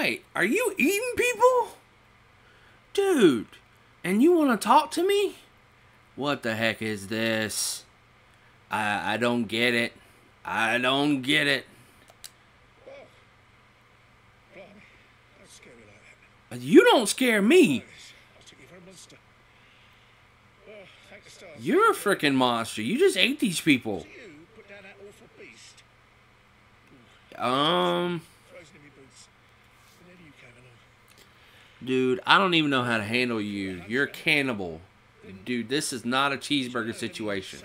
Wait, are you eating people? Dude, and you want to talk to me? What the heck is this? I don't get it. I don't get it. You don't scare me. You're a freaking monster. You just ate these people. Dude, I don't even know how to handle you. You're a cannibal. Dude, this is not a cheeseburger situation.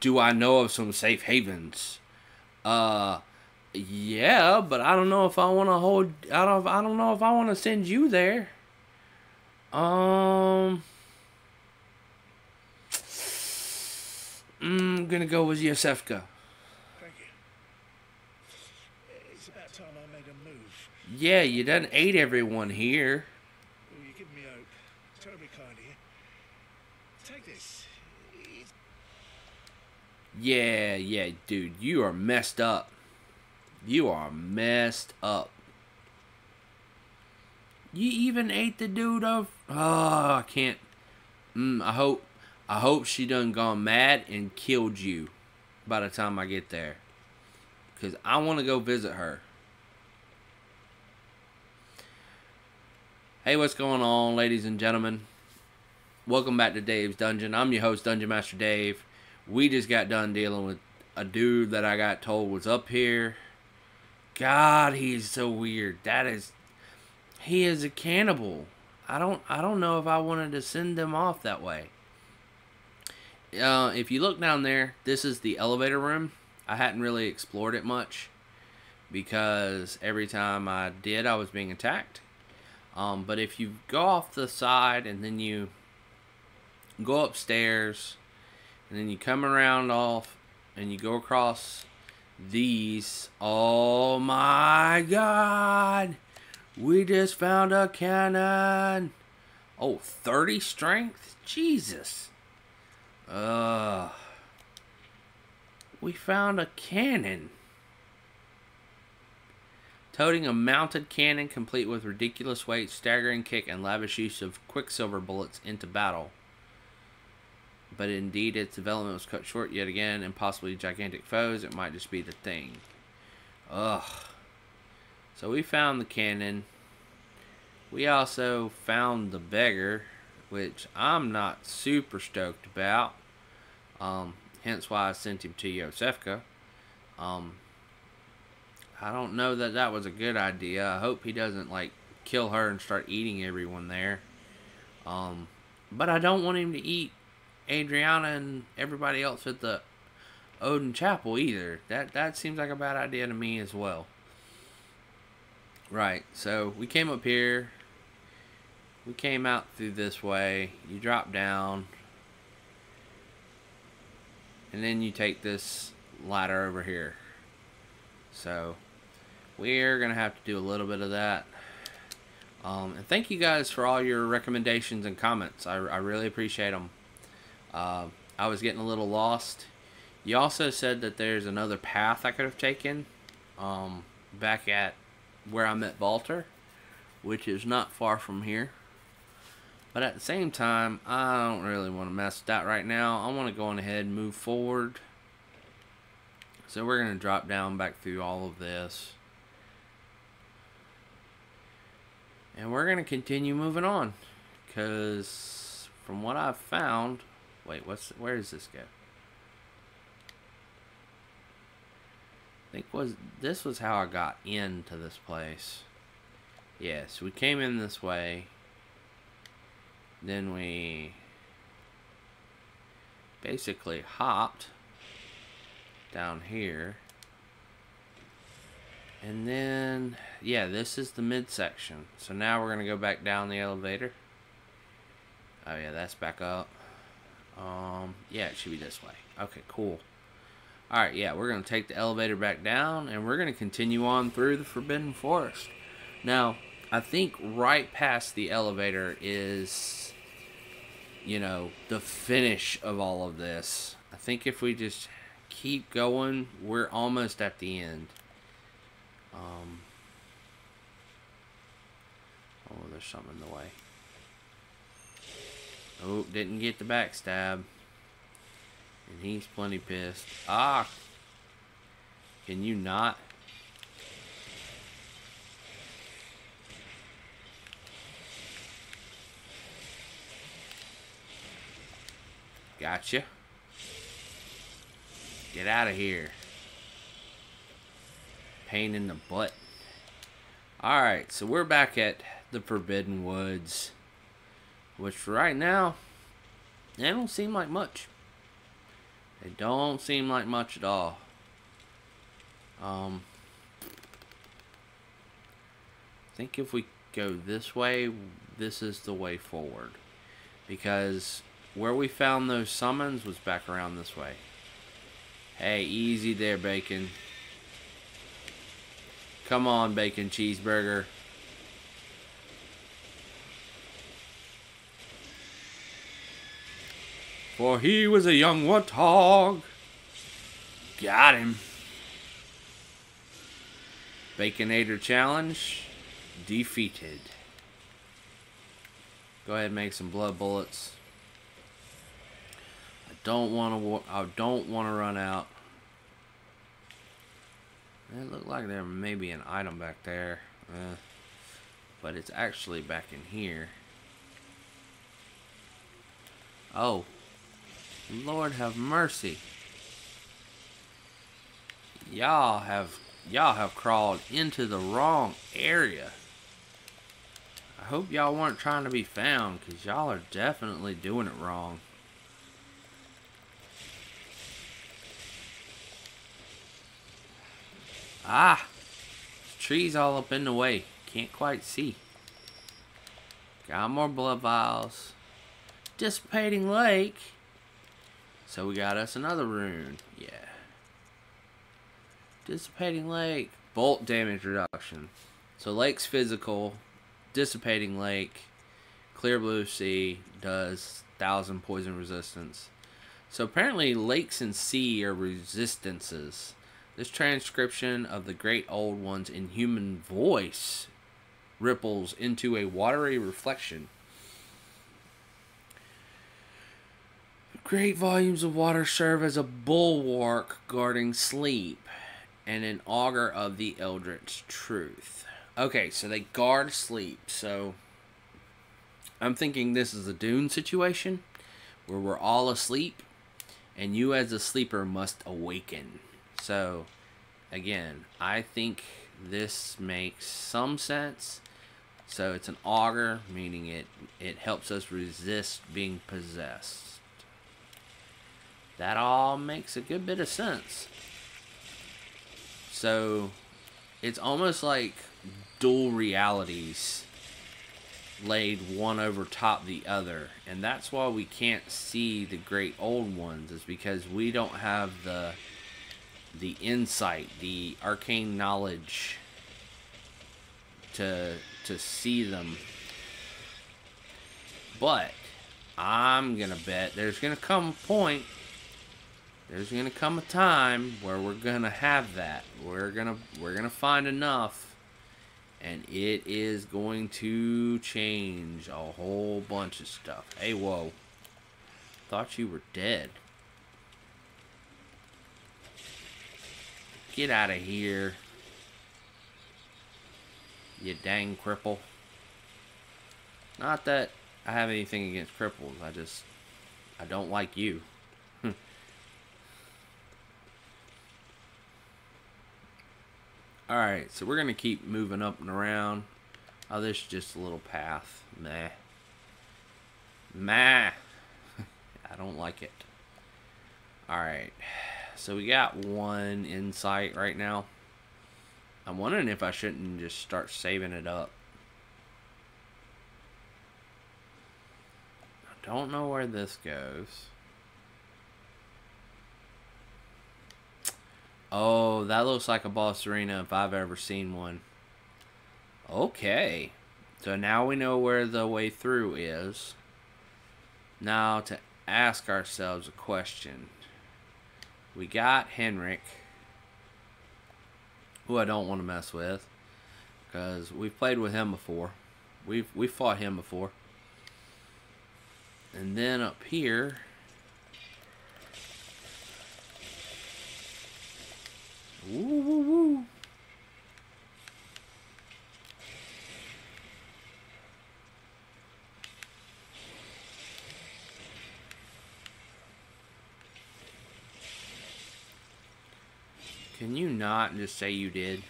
Do I know of some safe havens? Yeah, but I don't know if I want to hold. I don't know if I want to send you there. I'm gonna go with Iosefka. Thank you. It's about time I made a move. Yeah, you done ate everyone here. Well, you give me hope. It's terribly kind of you. Take this. Yeah, yeah, dude, you are messed up. You are messed up. You even ate the dude of... Oh, I can't. I hope she done gone mad and killed you by the time I get there. Because I want to go visit her. Hey, what's going on, ladies and gentlemen? Welcome back to Dave's Dungeon. I'm your host, Dungeon Master Dave. We just got done dealing with a dude that I got told was up here. God, he's so weird. That is... He is a cannibal. I don't know if I wanted to send them off that way. If you look down there, this is the elevator room. I hadn't really explored it much because every time I did, I was being attacked. But if you go off the side and then you go upstairs and then you come around off and you go across these... Oh my God! We just found a cannon! Oh, 30 strength? Jesus! We found a cannon. Toting a mounted cannon complete with ridiculous weight, staggering kick, and lavish use of quicksilver bullets into battle. But indeed, its development was cut short yet again, and possibly gigantic foes. It might just be the thing. So we found the cannon. We also found the beggar, which I'm not super stoked about. Hence why I sent him to Iosefka. I don't know that that was a good idea. I hope he doesn't, like, kill her and start eating everyone there. But I don't want him to eat Adriana and everybody else at the Odin Chapel either. That seems like a bad idea to me as well. Right, so we came up here. We came out through this way. You drop down. And then you take this ladder over here. So, we're going to have to do a little bit of that. And thank you guys for all your recommendations and comments. I really appreciate them. I was getting a little lost. You also said that there's another path I could have taken. Back at where I met Balter, which is not far from here. But at the same time, I don't really want to mess with that right now. I want to go on ahead and move forward. So we're going to drop down back through all of this. And we're going to continue moving on. Because from what I've found... Wait, where does this go? I think this was how I got into this place. Yes, yeah, so we came in this way. Then we basically hopped down here. And then, yeah, this is the midsection. So now we're going to go back down the elevator. Oh, yeah, that's back up. Yeah, it should be this way. Okay, cool. All right, yeah, we're going to take the elevator back down, and we're going to continue on through the Forbidden Forest. Now, I think right past the elevator is, you know, the finish of all of this. I think if we just keep going, we're almost at the end. there's something in the way. Oh, didn't get the backstab. And he's plenty pissed. Ah! Can you not? Gotcha. Get out of here. Pain in the butt. Alright, so we're back at the Forbidden Woods. Which right now, they don't seem like much. They don't seem like much at all. I think if we go this way, this is the way forward. Because where we found those summons was back around this way. Hey, easy there, Bacon. Come on, Bacon Cheeseburger. For he was a young warthog. Got him. Baconator challenge defeated. Go ahead and make some blood bullets. I don't want to run out. It looked like there may be an item back there, but it's actually back in here. Oh, Lord have mercy! Y'all have crawled into the wrong area. I hope y'all weren't trying to be found, cause y'all are definitely doing it wrong. Ah! Trees all up in the way. Can't quite see. Got more blood vials. Dissipating lake. So we got us another rune. Yeah. Dissipating lake. Bolt damage reduction. So lake's physical. Dissipating lake. Clear blue sea does 1000 poison resistance. So apparently lakes and sea are resistances. This transcription of the great old one's inhuman voice ripples into a watery reflection. Great volumes of water serve as a bulwark guarding sleep and an augur of the eldritch truth. Okay, so they guard sleep. So I'm thinking this is a Dune situation where we're all asleep and you as a sleeper must awaken. So, again, I think this makes some sense. So it's an augur, meaning it helps us resist being possessed. That all makes a good bit of sense. So, it's almost like dual realities laid one over top the other. And that's why we can't see the great old ones, is because we don't have the insight, the arcane knowledge to see them. But I'm gonna bet there's gonna come a point, there's gonna come a time where we're gonna have that. We're gonna find enough, and it is going to change a whole bunch of stuff. Hey, whoa, thought you were dead. Get out of here, you dang cripple. Not that I have anything against cripples. I don't like you. Alright, so we're going to keep moving up and around. Oh, this is just a little path. Meh. Meh. I don't like it. Alright. So we got one insight right now. I'm wondering if I shouldn't just start saving it up. I don't know where this goes. Oh, that looks like a boss arena if I've ever seen one. Okay. So now we know where the way through is. Now to ask ourselves a question. We got Henrik, who I don't want to mess with, because we've played with him before. We fought him before. And then up here, woo woo woo. Can you not just say you did?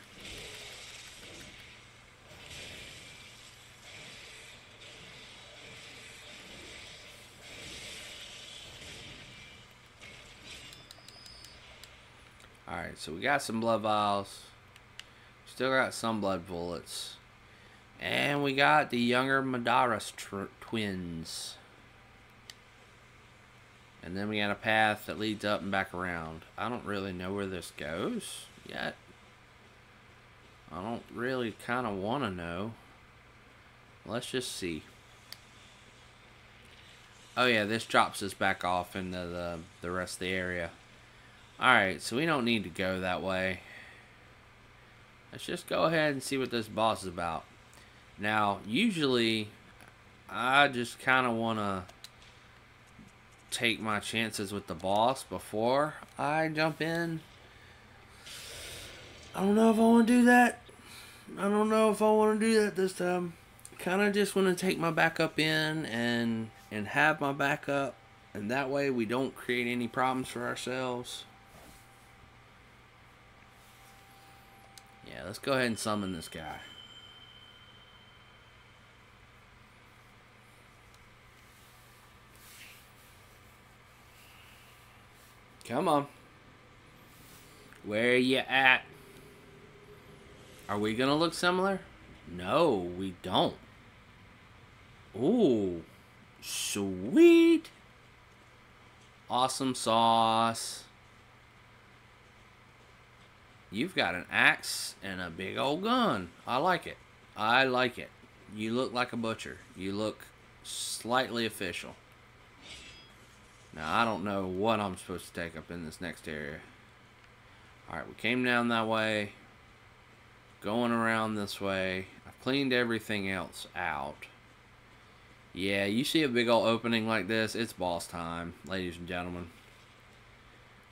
Alright, so we got some blood vials. Still got some blood bullets. And we got the younger Madaris twins. And then we got a path that leads up and back around. I don't really know where this goes yet. I don't really kind of want to know. Let's just see. Oh yeah, this drops us back off into the rest of the area. Alright, so we don't need to go that way. Let's just go ahead and see what this boss is about. Now, usually, I just kind of want to take my chances with the boss before I jump in. I don't know if I want to do that. I don't know if I want to do that this time. Kind of just want to take my backup in and have my backup, and that way we don't create any problems for ourselves. Yeah, let's go ahead and summon this guy. Come on. Where you at? Are we gonna look similar? No, we don't. Ooh, sweet. Awesome sauce. You've got an axe and a big old gun. I like it. I like it. You look like a butcher. You look slightly official. Now, I don't know what I'm supposed to take up in this next area. Alright, we came down that way. Going around this way. I've cleaned everything else out. Yeah, you see a big old opening like this, it's boss time, ladies and gentlemen.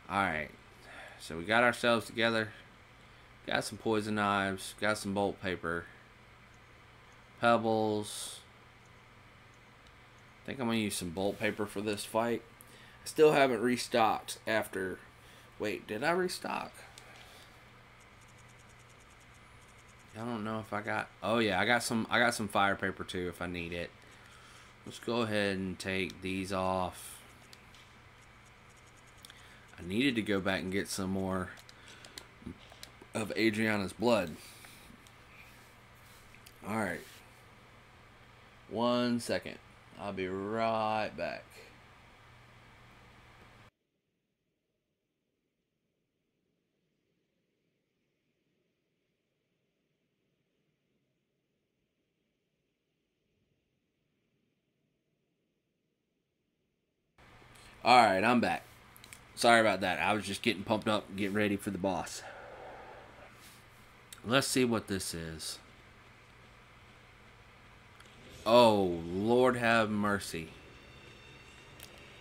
Alright, so we got ourselves together. Got some poison knives. Got some bolt paper. Pebbles. I think I'm going to use some bolt paper for this fight. Still haven't restocked after... Wait, did I restock? I don't know if I got... Oh yeah, I got some fire paper too if I need it. Let's go ahead and take these off. I needed to go back and get some more of Adriana's blood. Alright. 1 second. I'll be right back. Alright, I'm back. Sorry about that. I was just getting pumped up and getting ready for the boss. Let's see what this is. Oh, Lord have mercy.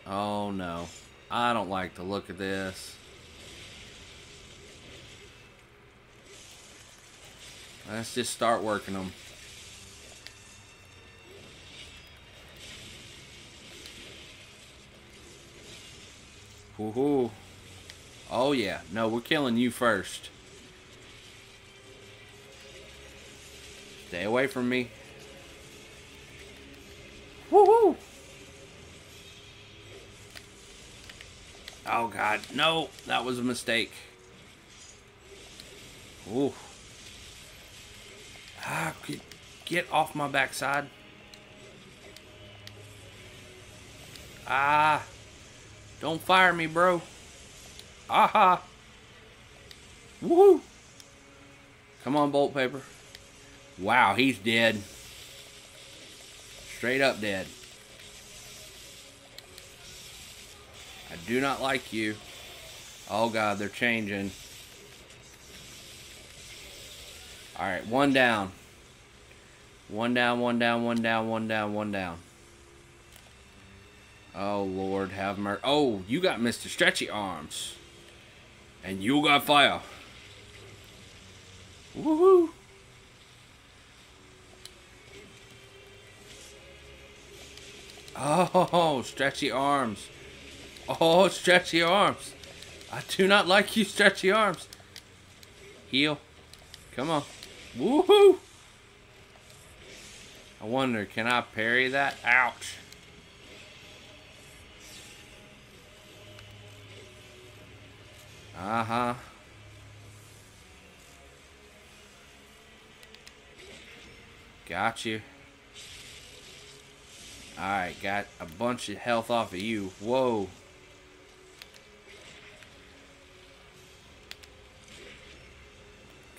Oh, no. I don't like the look of this. Let's just start working them. Woohoo. Oh yeah, no, we're killing you first. Stay away from me. Woohoo. Oh god, no, that was a mistake. Ooh. Ah, get off my backside. Ah. Don't fire me, bro. Aha. Woohoo. Come on, bolt paper. Wow, he's dead. Straight up dead. I do not like you. Oh, God, they're changing. All right, one down. One down, one down, one down, one down, one down. Oh, Lord, have mercy. Oh, you got Mr. Stretchy Arms. And you got fire. Woohoo. Oh, Stretchy Arms. Oh, Stretchy Arms. I do not like you, Stretchy Arms. Heal. Come on. Woohoo. I wonder, can I parry that? Ouch. Uh-huh. Got you. Alright, got a bunch of health off of you. Whoa.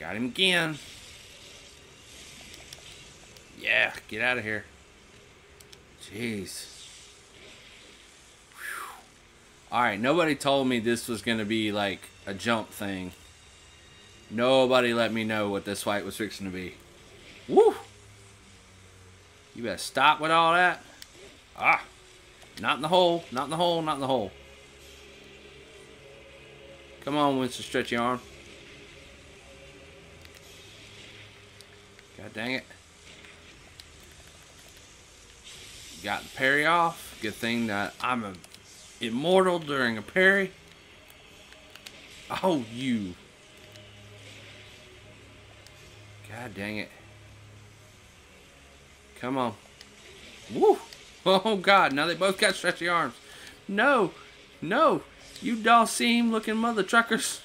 Got him again. Yeah, get out of here. Jeez. Alright, nobody told me this was going to be like a jump thing. Nobody let me know what this fight was fixing to be. Woo! You better stop with all that. Ah! Not in the hole, not in the hole, not in the hole. Come on, Winston, stretch your arm. God dang it. Got the parry off. Good thing that I'm a immortal during a parry. Oh, you. God dang it. Come on. Woo. Oh, God. Now they both got stretchy arms. No. No. You Dalsim looking mother truckers.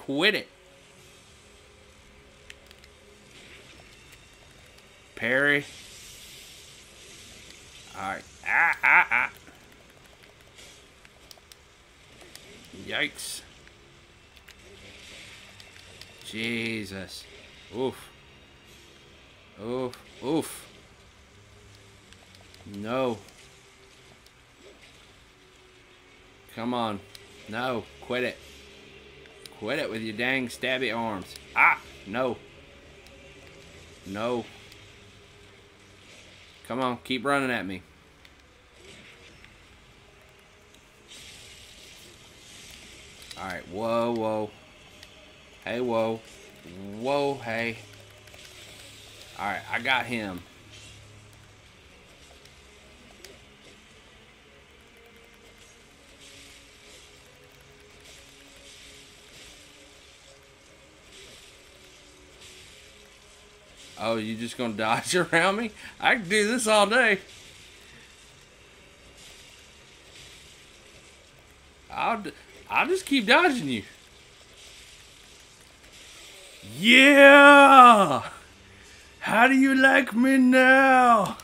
Quit it. Parry. Alright. Ah, ah, ah. Yikes. Jesus. Oof. Oof. Oof. No. Come on. No. Quit it. Quit it with your dang stabby arms. Ah! No. No. Come on. Keep running at me. Alright, whoa, whoa. Hey, whoa. Whoa, hey. Alright, I got him. Oh, you just gonna dodge around me? I can do this all day. I'll just keep dodging you. Yeah! How do you like me now?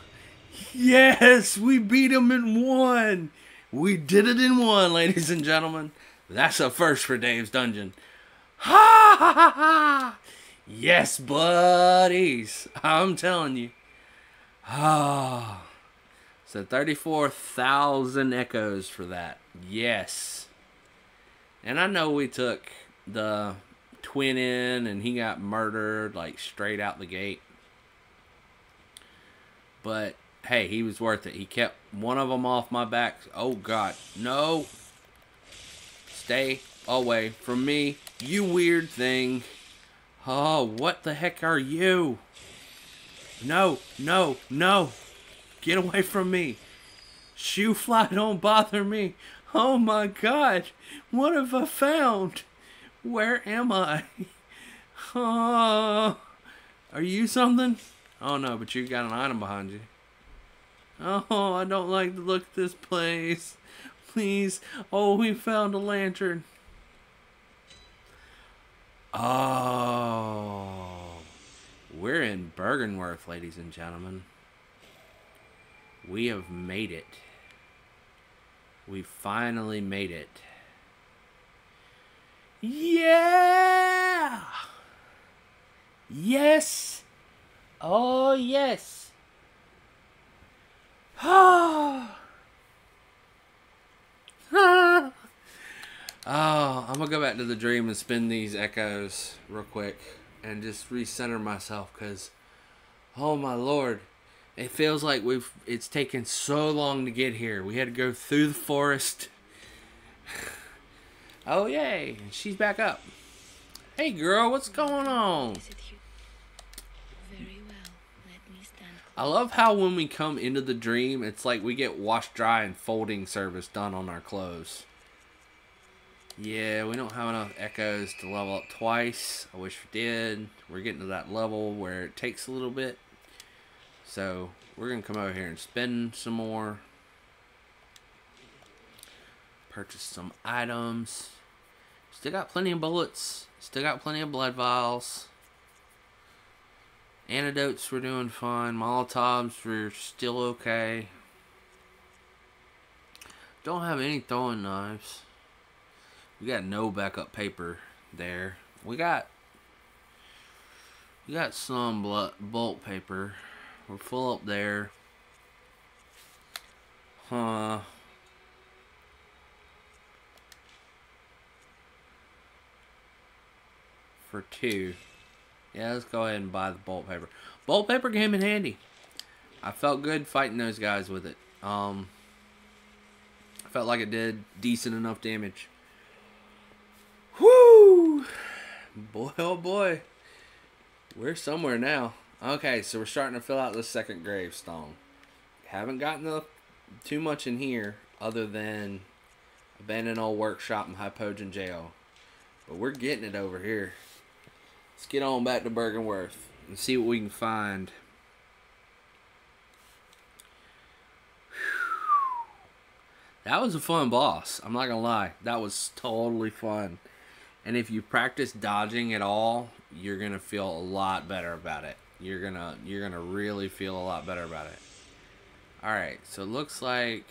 Yes, we beat him in one. We did it in one, ladies and gentlemen. That's a first for Dave's Dungeon. Ha ha ha ha! Yes, buddies. I'm telling you. Ah. So 34,000 echoes for that. Yes. And I know we took the twin in and he got murdered like straight out the gate. But, hey, he was worth it. He kept one of them off my back. Oh, God. No. Stay away from me, you weird thing. Oh, what the heck are you? No, no, no. Get away from me. Shoe fly, don't bother me. Oh my God, what have I found? Where am I? Oh, are you something? Oh no, but you got an item behind you. Oh, I don't like the look of this place. Please. Oh, we found a lantern. Oh, we're in Byrgenwerth, ladies and gentlemen. We have made it. We finally made it. Yeah! Yes! Oh, yes! Oh, I'm gonna go back to the dream and spin these echoes real quick. and just recenter myself, because, oh my Lord, it feels like it's taken so long to get here. We had to go through the forest. Oh, yay. She's back up. Hey, girl, what's going on? Very well. Let me stand. I love how when we come into the dream, it's like we get washed dry and folding service done on our clothes. Yeah, we don't have enough echoes to level up twice. I wish we did. We're getting to that level where it takes a little bit. So, we're going to come over here and spend some more. Purchase some items. Still got plenty of bullets. Still got plenty of blood vials. Antidotes were doing fine. Molotovs were still okay. Don't have any throwing knives. We got no backup paper there. We got some bolt paper. We're full up there. Huh. For two. Yeah, let's go ahead and buy the bolt paper. Bolt paper came in handy. I felt good fighting those guys with it. I felt like it did decent enough damage. Whoo! Boy, oh boy. We're somewhere now. Okay, so we're starting to fill out the second gravestone. Haven't gotten up too much in here other than Abandoned Old Workshop and Hypogean Jail. But we're getting it over here. Let's get on back to Byrgenwerth and see what we can find. Whew. That was a fun boss. I'm not going to lie. That was totally fun. And if you practice dodging at all, you're going to feel a lot better about it. You're gonna really feel a lot better about it. Alright, so it looks like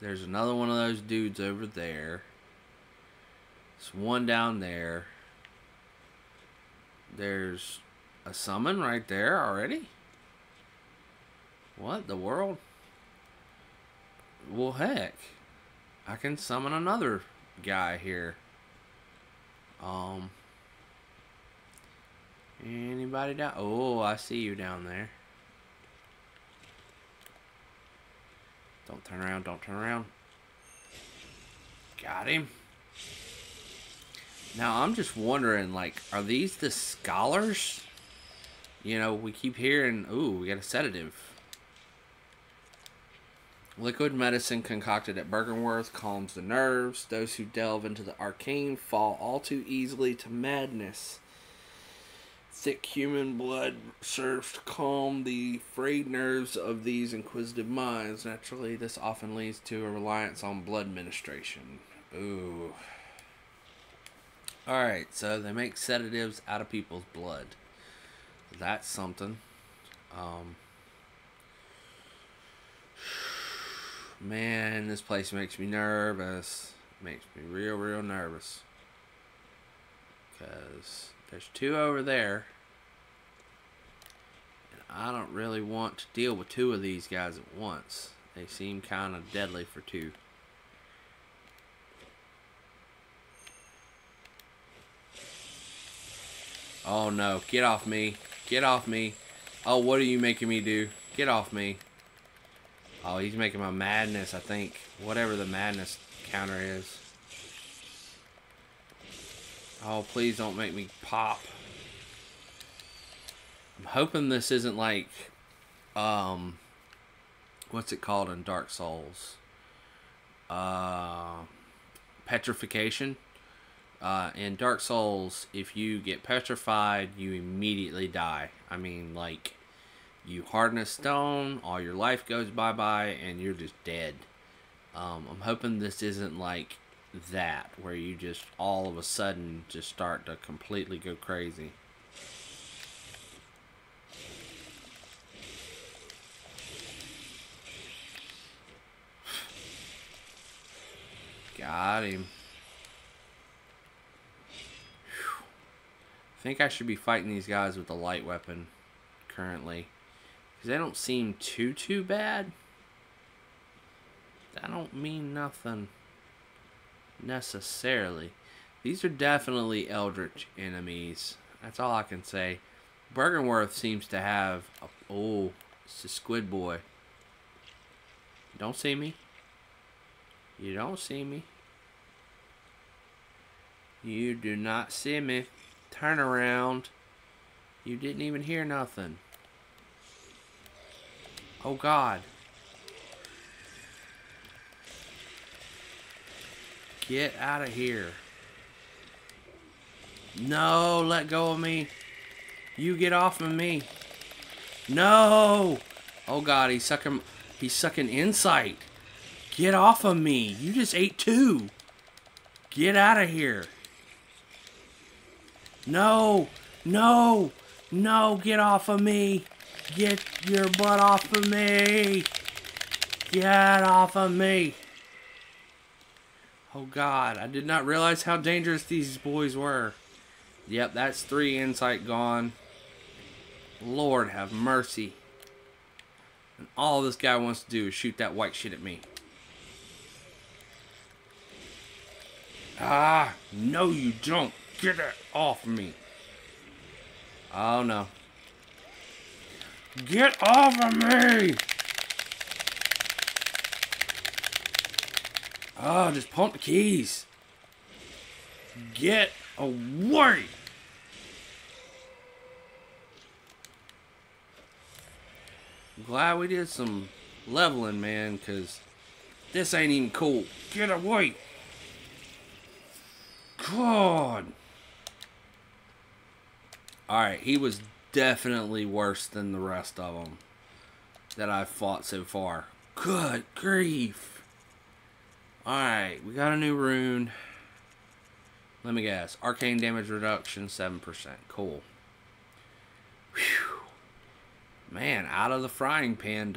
there's another one of those dudes over there. There's one down there. There's a summon right there already? What the world? Well, heck. I can summon another guy here. Anybody down? Oh, I see you down there. Don't turn around, don't turn around. Got him. Now, I'm just wondering, like, are these the scholars? You know, we keep hearing, ooh, we got a sedative. Liquid medicine concocted at Byrgenwerth calms the nerves. Those who delve into the arcane fall all too easily to madness. Thick human blood serves to calm the frayed nerves of these inquisitive minds. Naturally, this often leads to a reliance on blood administration. Ooh. Alright, so they make sedatives out of people's blood. That's something. Man, this place makes me nervous. Makes me real, real nervous. Because there's two over there. And I don't really want to deal with two of these guys at once. They seem kind of deadly for two. Oh no, get off me. Get off me. Oh, what are you making me do? Get off me. Oh, he's making my madness, I think. Whatever the madness counter is. Oh, please don't make me pop. I'm hoping this isn't like, what's it called in Dark Souls? Petrification. In Dark Souls, if you get petrified, you immediately die. I mean, like, you harden a stone, all your life goes bye-bye, and you're just dead. I'm hoping this isn't like that, where you just all of a sudden just start to completely go crazy. Got him. Whew. I think I should be fighting these guys with the light weapon currently, because they don't seem too bad. That don't mean nothing necessarily. These are definitely eldritch enemies. That's all I can say. Byrgenwerth seems to have a, oh, it's a squid boy. You don't see me? You don't see me? You do not see me. Turn around. You didn't even hear nothing. Oh God. Get out of here. No, let go of me. You get off of me. No. Oh God, he's sucking. He's sucking insight. Get off of me. You just ate two. Get out of here. No. No. No, get off of me. Get your butt off of me. Get off of me. Oh God, I did not realize how dangerous these boys were. Yep, that's 3 insight gone. Lord have mercy. And all this guy wants to do is shoot that white shit at me. Ah, no you don't. Get it off me. Oh no. Get off of me! Oh, just pump the keys. Get away! I'm glad we did some leveling, man, because this ain't even cool. Get away! God! Alright, he was definitely worse than the rest of them that I've fought so far. Good grief. Alright, we got a new rune. Let me guess. Arcane damage reduction, 7%. Cool. Whew. Man, out of the frying pan, ...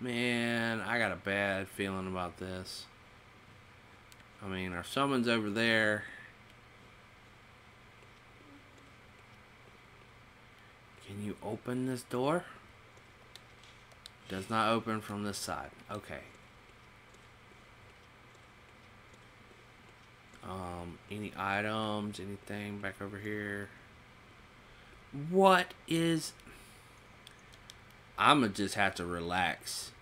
Man, I got a bad feeling about this. I mean, our summon's over there. Can you open this door? Does not open from this side. Okay. Any items, anything back over here? What is... I'm gonna just have to relax.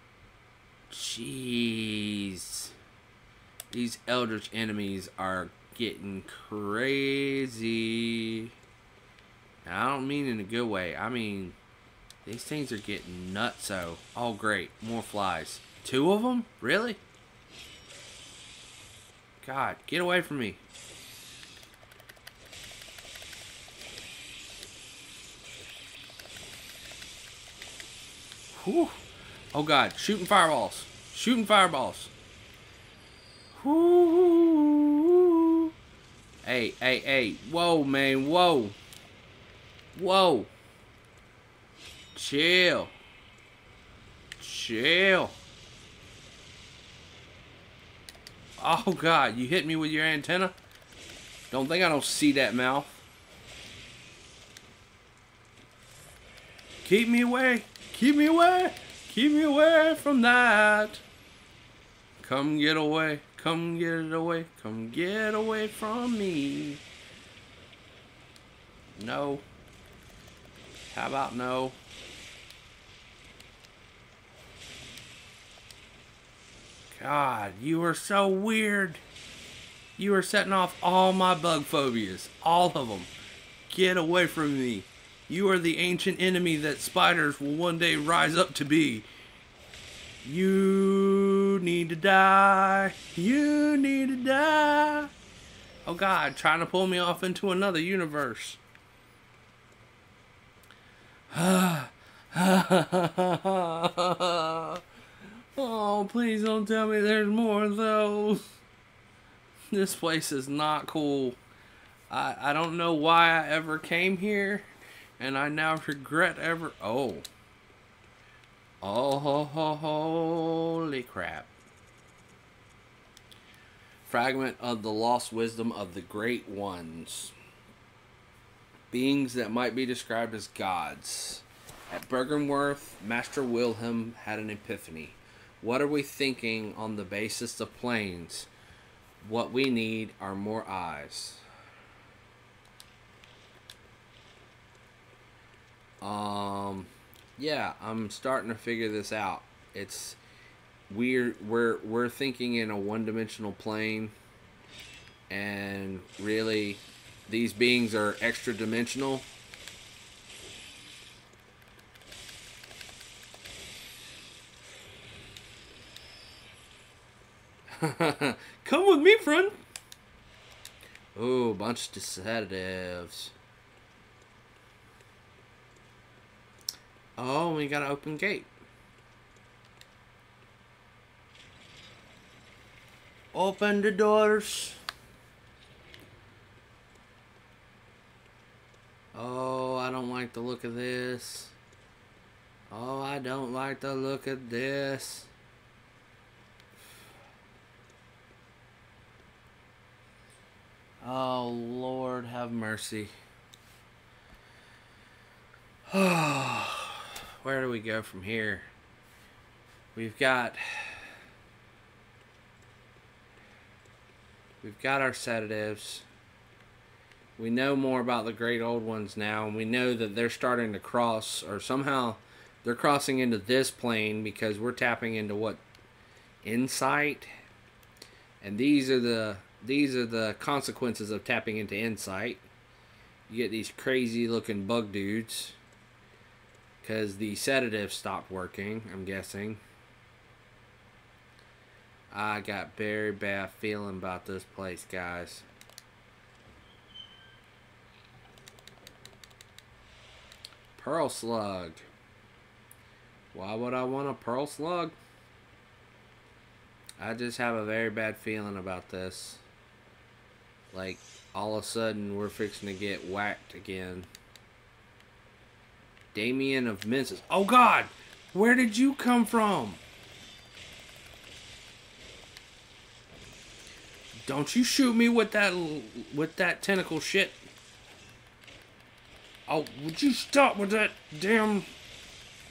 Jeez. These eldritch enemies are getting crazy. And I don't mean in a good way. I mean, these things are getting nutso. Oh, great. More flies. 2 of them? Really? God, get away from me. Whew. Oh, God. Shooting fireballs. Shooting fireballs. Whoo! Hey, hey, hey. Whoa, man. Whoa. Whoa. Chill. Chill. Oh, God. You hit me with your antenna? Don't think I don't see that mouth. Keep me away. Keep me away. Keep me away from that. Come get away. Come get it away. Come get away from me. No. How about no? God, you are so weird. You are setting off all my bug phobias. All of them. Get away from me. You are the ancient enemy that spiders will one day rise up to be. You need to die. You need to die. Oh God, trying to pull me off into another universe. Oh, please don't tell me there's more of those. This place is not cool. I don't know why I ever came here, and I now regret ever. Oh. Oh, holy crap. Fragment of the lost wisdom of the great ones. Beings that might be described as gods. At Byrgenwerth, Master Wilhelm had an epiphany. What are we thinking on the basis of planes? What we need are more eyes. Yeah, I'm starting to figure this out. It's weird. We're thinking in a one-dimensional plane, and really, these beings are extra-dimensional. Come with me, friend. Oh, bunch of sedatives. Oh, we got an open gate. Open the doors. Oh, I don't like the look of this. Oh, I don't like the look of this. Oh, Lord, have mercy. Where do we go from here? We've got our sedatives. We know more about the great old ones now, and we know that they're starting to cross, or somehow they're crossing into this plane because we're tapping into what? Insight? And these are the consequences of tapping into insight. You get these crazy looking bug dudes because the sedatives stopped working, I'm guessing. I got very bad feeling about this place, guys. Pearl slug. Why would I want a pearl slug? I just have a very bad feeling about this. Like, all of a sudden, we're fixing to get whacked again. Damien of Mensis. Oh, God! Where did you come from? Don't you shoot me with that tentacle shit. Oh, would you stop with that damn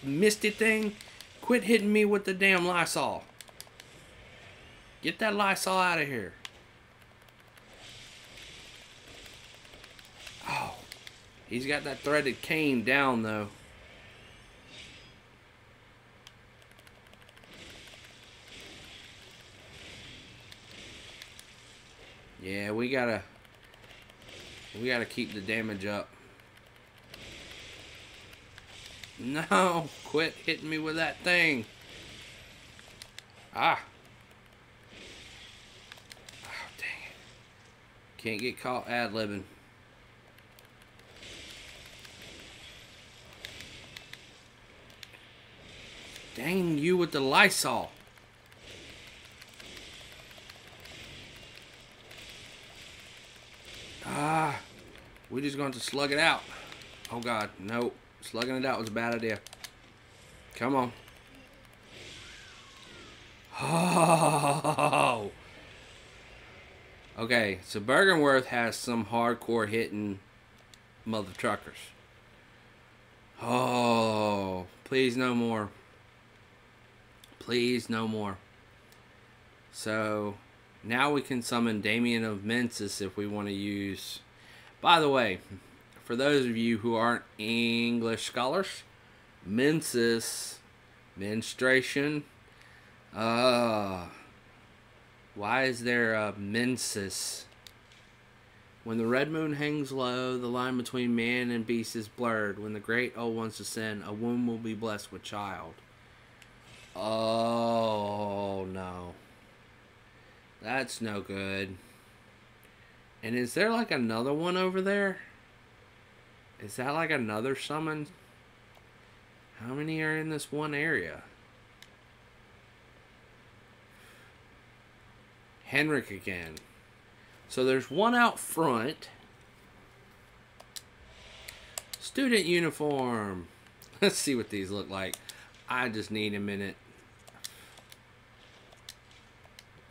misty thing? Quit hitting me with the damn Lysol. Get that Lysol out of here. Oh, he's got that threaded cane down, though. Yeah, we gotta keep the damage up. No, quit hitting me with that thing. Ah. Can't get caught ad-libbing. Dang you with the Lysol. Ah, we're just going to slug it out. Oh, God, no. Slugging it out was a bad idea. Come on. Oh. Okay, so Byrgenwerth has some hardcore hitting mother truckers. Oh, please no more. Please no more. So, now we can summon Damien of Mensis if we want to use... By the way, for those of you who aren't English scholars, Mensis, menstruation, why is there a mensis? When the red moon hangs low, the line between man and beast is blurred. When the great old ones descend, a womb will be blessed with child. Oh, no. That's no good. And is there like another one over there? Is that like another summon? How many are in this one area? Henrik again. So there's one out front. Student uniform. Let's see what these look like. I just need a minute.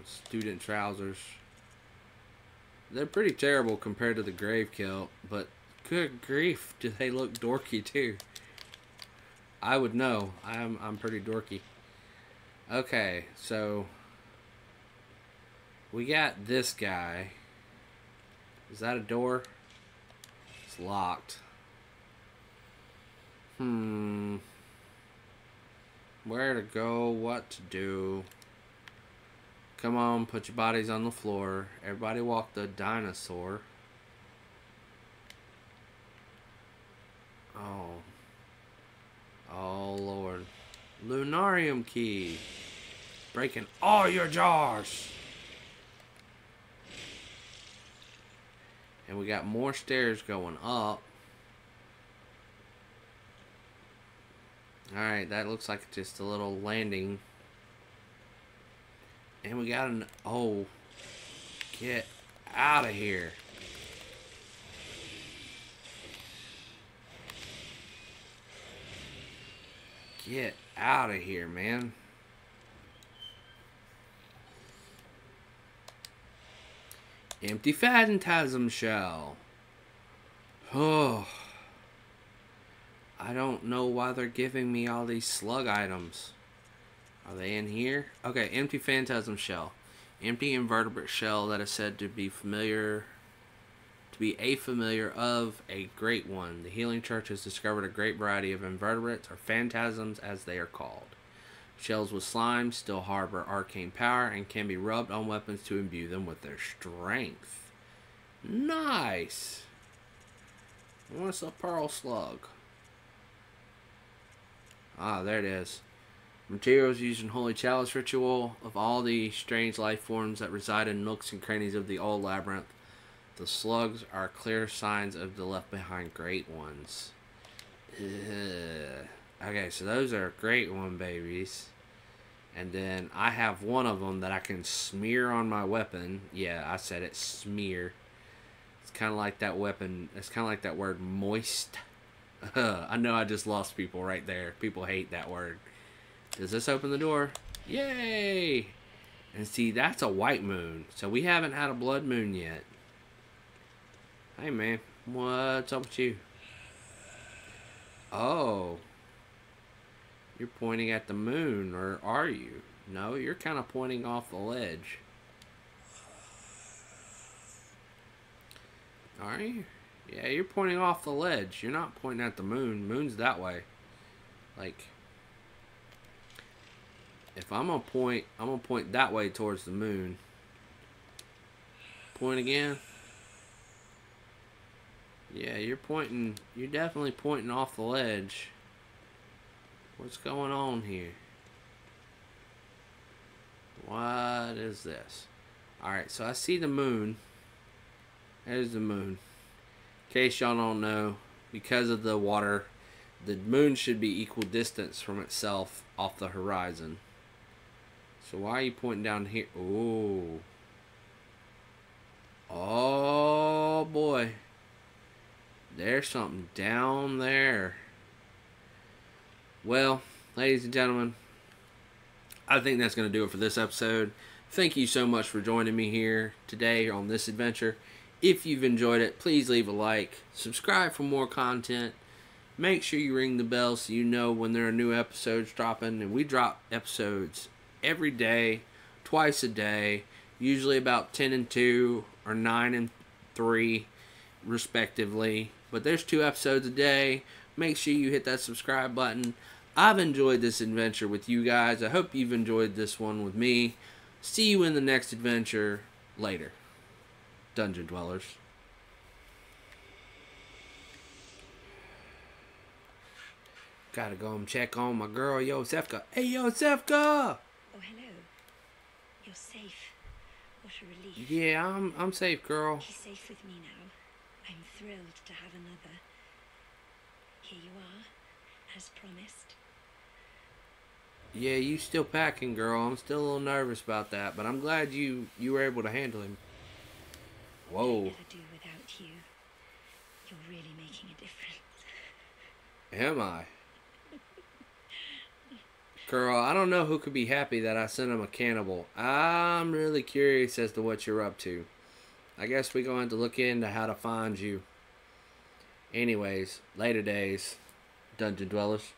Student trousers. They're pretty terrible compared to the grave kilt, but good grief, do they look dorky too? I would know. I'm pretty dorky. Okay, so we got this guy. Is that a door? It's locked. Where to go, what to do. Come on, put your bodies on the floor. Everybody walk the dinosaur. Oh Lord. Lunarium Key. Breaking all your jars. And we got more stairs going up. Alright, that looks like just a little landing. And we got an... Oh. Get out of here. Get out of here, man. Empty Phantasm Shell. Oh. I don't know why they're giving me all these slug items. Are they in here? Okay, Empty Phantasm Shell. Empty invertebrate shell that is said to be familiar... To be a familiar of a great one. The Healing Church has discovered a great variety of invertebrates, or phantasms as they are called. Shells with slime still harbor arcane power and can be rubbed on weapons to imbue them with their strength. Nice! What's a pearl slug? Ah, there it is. Materials used in Holy Chalice ritual. Of all the strange life forms that reside in nooks and crannies of the old labyrinth, the slugs are clear signs of the left behind great ones. Ugh. Okay, so those are great one babies. And then I have one of them that I can smear on my weapon. Yeah, I said it, smear. It's kind of like that weapon. It's kind of like that word moist. I know I just lost people right there. People hate that word. Does this open the door? Yay! And see, that's a white moon. So we haven't had a blood moon yet. Hey, man. What's up with you? Oh. You're pointing at the moon, or are you? No, you're kind of pointing off the ledge. Are you? Yeah, you're pointing off the ledge. You're not pointing at the moon. Moon's that way. Like, if I'm gonna point that way towards the moon. Point again. Yeah, you're pointing. You're definitely pointing off the ledge. What's going on here? What is this? All right, so I see the moon. There's the moon. In case y'all don't know, because of the water, the moon should be equal distance from itself off the horizon. So why are you pointing down here? Oh. Oh, boy. There's something down there. Well, ladies and gentlemen, I think that's going to do it for this episode. Thank you so much for joining me here today on this adventure. If you've enjoyed it, please leave a like. Subscribe for more content. Make sure you ring the bell so you know when there are new episodes dropping. And we drop episodes every day, twice a day, usually about 10 and 2 or 9 and 3, respectively. But there's 2 episodes a day. Make sure you hit that subscribe button. I've enjoyed this adventure with you guys. I hope you've enjoyed this one with me. See you in the next adventure. Later. Dungeon Dwellers. Gotta go and check on my girl, Iosefka. Hey, Iosefka! Oh, hello. You're safe. What a relief. Yeah, I'm safe, girl. He's safe with me now. I'm thrilled to have another. Here you are, as promised. Yeah, you still packing, girl. I'm still a little nervous about that, but I'm glad you were able to handle him. Whoa. I never do without you. You're really making a difference. Am I? Girl, I don't know who could be happy that I sent him a cannibal. I'm really curious as to what you're up to. I guess we're going to look into how to find you. Anyways, later days, Dungeon Dwellers.